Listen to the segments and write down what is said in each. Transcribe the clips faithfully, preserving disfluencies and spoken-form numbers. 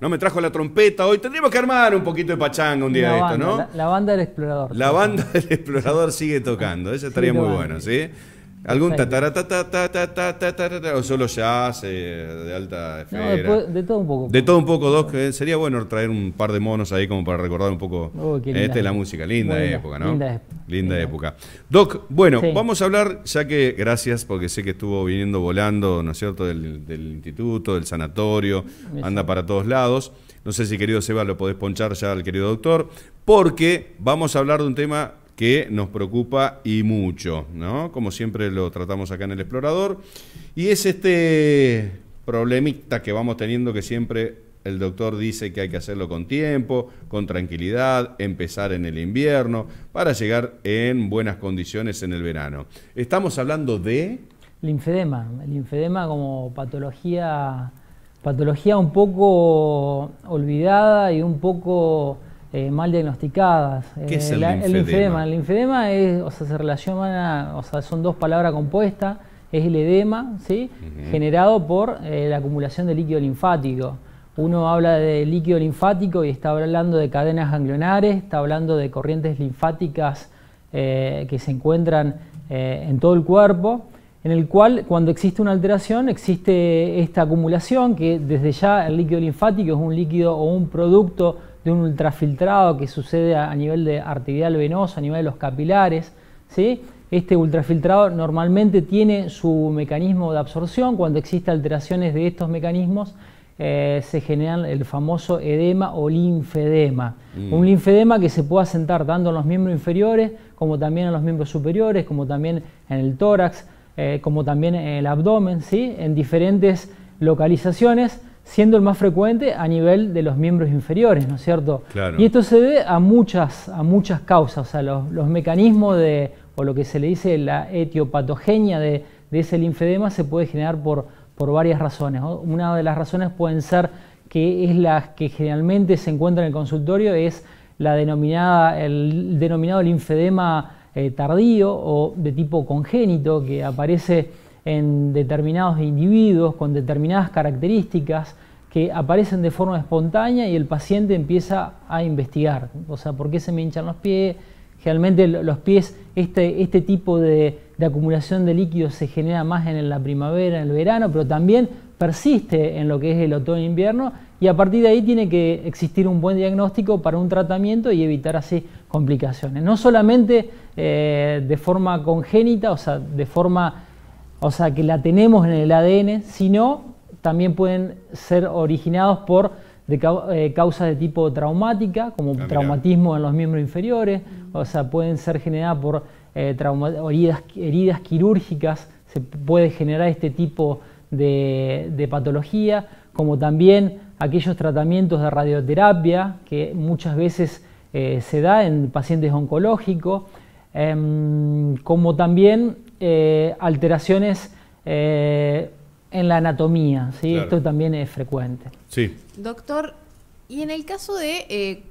No me trajo la trompeta hoy. Tendríamos que armar un poquito de pachanga un día de esto, ¿no? La, la banda del explorador. La banda del explorador sigue tocando. Eso estaría muy bueno, ¿sí? Algún tataratatatatatatatatata o solo jazz de alta esfera. De todo un poco. De todo un poco, Doc. Sería bueno traer un par de monos ahí como para recordar un poco. Esta es la música. Linda época, ¿no? Linda época. Doc, bueno, vamos a hablar, ya que, gracias, porque sé que estuvo viniendo volando, ¿no es cierto?, del, del instituto, del sanatorio, anda para todos lados. No sé si, querido Seba, lo podés ponchar ya al querido doctor, porque vamos a hablar de un tema que nos preocupa y mucho, ¿no? Como siempre lo tratamos acá en El Explorador. Y es este problemita que vamos teniendo, que siempre el doctor dice que hay que hacerlo con tiempo, con tranquilidad, empezar en el invierno, para llegar en buenas condiciones en el verano. Estamos hablando de... linfedema. Linfedema como patología, patología un poco olvidada y un poco... Eh, mal diagnosticadas. ¿Qué eh, es el, la, linfedema? el linfedema? El linfedema es, o sea, se relaciona, o sea, son dos palabras compuestas, es el edema, ¿sí? Uh-huh. Generado por eh, la acumulación de líquido linfático. Uno habla de líquido linfático y está hablando de cadenas ganglionares, está hablando de corrientes linfáticas eh, que se encuentran eh, en todo el cuerpo, en el cual, cuando existe una alteración, existe esta acumulación, que desde ya el líquido linfático es un líquido o un producto de un ultrafiltrado que sucede a nivel de arterial venoso, a nivel de los capilares, ¿sí? Este ultrafiltrado normalmente tiene su mecanismo de absorción. Cuando existen alteraciones de estos mecanismos, eh, se generan el famoso edema o linfedema. Mm. Un linfedema que se puede asentar tanto en los miembros inferiores, como también en los miembros superiores, como también en el tórax, eh, como también en el abdomen, ¿sí? En diferentes localizaciones, siendo el más frecuente a nivel de los miembros inferiores, ¿no es cierto? Claro. Y esto se debe a muchas, a muchas causas, o sea, los, los mecanismos de, o lo que se le dice la etiopatogenia de, de ese linfedema se puede generar por, por varias razones, ¿no? Una de las razones pueden ser, que es la que generalmente se encuentra en el consultorio, es la denominada, el denominado linfedema eh, tardío o de tipo congénito, que aparece en determinados individuos con determinadas características que aparecen de forma espontánea y el paciente empieza a investigar. O sea, ¿por qué se me hinchan los pies? Generalmente los pies, este, este tipo de, de acumulación de líquidos se genera más en la primavera, en el verano, pero también persiste en lo que es el otoño e invierno, y a partir de ahí tiene que existir un buen diagnóstico para un tratamiento y evitar así complicaciones. No solamente eh, de forma congénita, o sea, de forma... o sea, que la tenemos en el A D N, sino también pueden ser originados por de, eh, causas de tipo traumática, como ah, traumatismo en los miembros inferiores, o sea, pueden ser generadas por eh, trauma, heridas, heridas quirúrgicas, se puede generar este tipo de, de patología, como también aquellos tratamientos de radioterapia que muchas veces eh, se da en pacientes oncológicos, eh, como también... Eh, alteraciones eh, en la anatomía, ¿sí? Claro. Esto también es frecuente. Sí. Doctor, y en el caso de eh,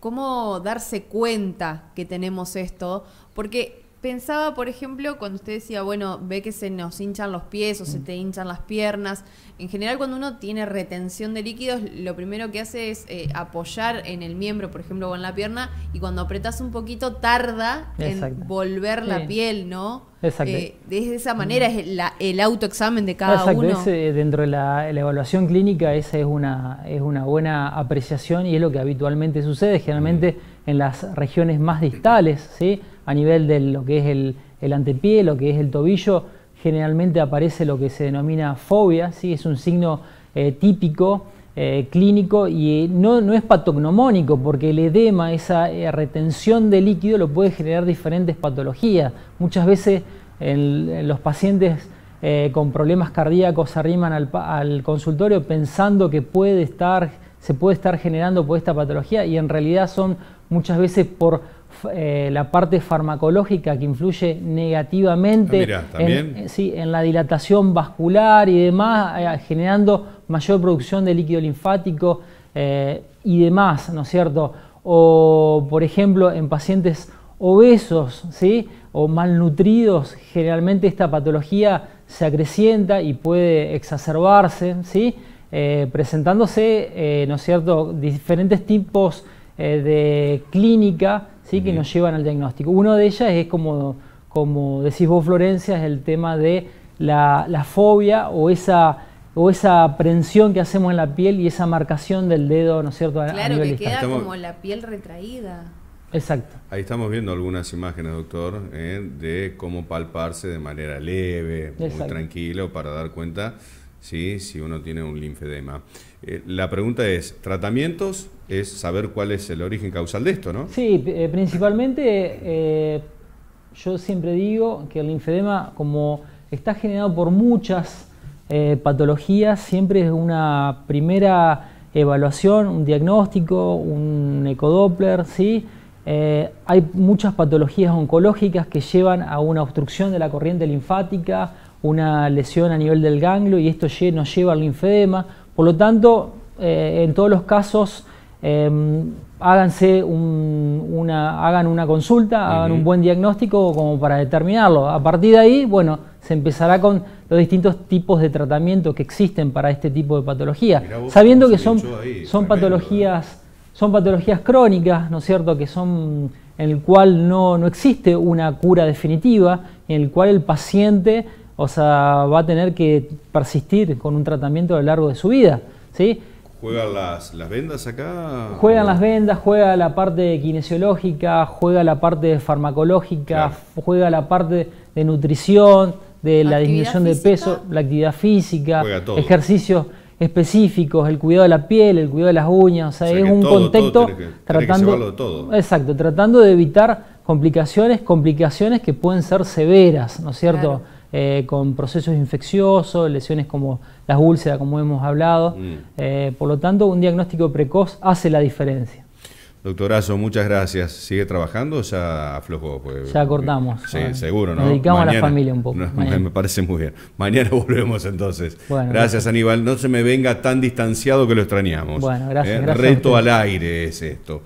cómo darse cuenta que tenemos esto, porque pensaba, por ejemplo, cuando usted decía, bueno, ve que se nos hinchan los pies o mm. se te hinchan las piernas, en general cuando uno tiene retención de líquidos, lo primero que hace es eh, apoyar en el miembro, por ejemplo, o en la pierna, y cuando apretas un poquito tarda Exacto. en volver sí. la piel, ¿no? Exacto. Eh, de esa manera es la, el autoexamen de cada Exacto. uno. Exacto, dentro de la, la evaluación clínica esa es una, es una buena apreciación, y es lo que habitualmente sucede, generalmente mm. en las regiones más distales, ¿sí? A nivel de lo que es el, el antepié, lo que es el tobillo, generalmente aparece lo que se denomina fobia, ¿sí? Es un signo eh, típico, eh, clínico, y no, no es patognomónico, porque el edema, esa eh, retención de líquido, lo puede generar diferentes patologías. Muchas veces en, en los pacientes eh, con problemas cardíacos se arriman al, al consultorio pensando que puede estar, se puede estar generando por esta patología, y en realidad son muchas veces por... Eh, la parte farmacológica que influye negativamente ah, mirá, en, eh, sí, en la dilatación vascular y demás, eh, generando mayor producción de líquido linfático eh, y demás, ¿no es cierto? O, por ejemplo, en pacientes obesos, ¿sí? O malnutridos, generalmente esta patología se acrecienta y puede exacerbarse, ¿sí? eh, presentándose, eh, ¿no es cierto?, diferentes tipos eh, de clínica, ¿sí?, que nos llevan al diagnóstico. Uno de ellas es, como, como decís vos, Florencia, es el tema de la, la fobia o esa... o esa aprensión que hacemos en la piel y esa marcación del dedo, ¿no es cierto? A, claro, a que queda estamos, como la piel retraída. Exacto. Ahí estamos viendo algunas imágenes, doctor, eh, de cómo palparse de manera leve, exacto, muy tranquilo, para dar cuenta, ¿sí?, si uno tiene un linfedema. Eh, la pregunta es, ¿tratamientos? Es saber cuál es el origen causal de esto, ¿no? Sí, eh, principalmente eh, yo siempre digo que el linfedema, como está generado por muchas... Eh, patologías, siempre es una primera evaluación, un diagnóstico, un ecodoppler, ¿sí? Eh, hay muchas patologías oncológicas que llevan a una obstrucción de la corriente linfática, una lesión a nivel del ganglio, y esto nos lleva al linfedema. Por lo tanto, eh, en todos los casos, eh, háganse un, una, hagan una consulta, uh-huh, hagan un buen diagnóstico como para determinarlo. A partir de ahí, bueno, se empezará con los distintos tipos de tratamiento que existen para este tipo de patología, sabiendo que son, ahí, son, tremendo, patologías, son patologías crónicas, ¿no es cierto?, que son, en el cual no, no existe una cura definitiva, en el cual el paciente, o sea, va a tener que persistir con un tratamiento a lo largo de su vida, ¿sí? ¿Juegan las, las vendas acá? Juegan las vendas, juega la parte kinesiológica, juega la parte farmacológica, claro, juega la parte de nutrición, de la disminución de peso, la actividad física, ejercicios específicos, el cuidado de la piel, el cuidado de las uñas, o sea, o sea es un todo, contexto todo tiene que, tratando, tiene que todo. Exacto, tratando de evitar complicaciones, complicaciones que pueden ser severas, ¿no es cierto? Claro. Eh, con procesos infecciosos, lesiones como las úlceras, como hemos hablado, mm. eh, por lo tanto un diagnóstico precoz hace la diferencia. Doctorazo, muchas gracias. ¿Sigue trabajando o ya aflojó? Pues, ya cortamos. Sí, bueno, seguro, ¿no? Nos dedicamos mañana, a la familia un poco. No, me parece muy bien. Mañana volvemos entonces. Bueno, gracias, gracias, Aníbal. No se me venga tan distanciado que lo extrañamos. Bueno, gracias. Eh, gracias reto al aire es esto.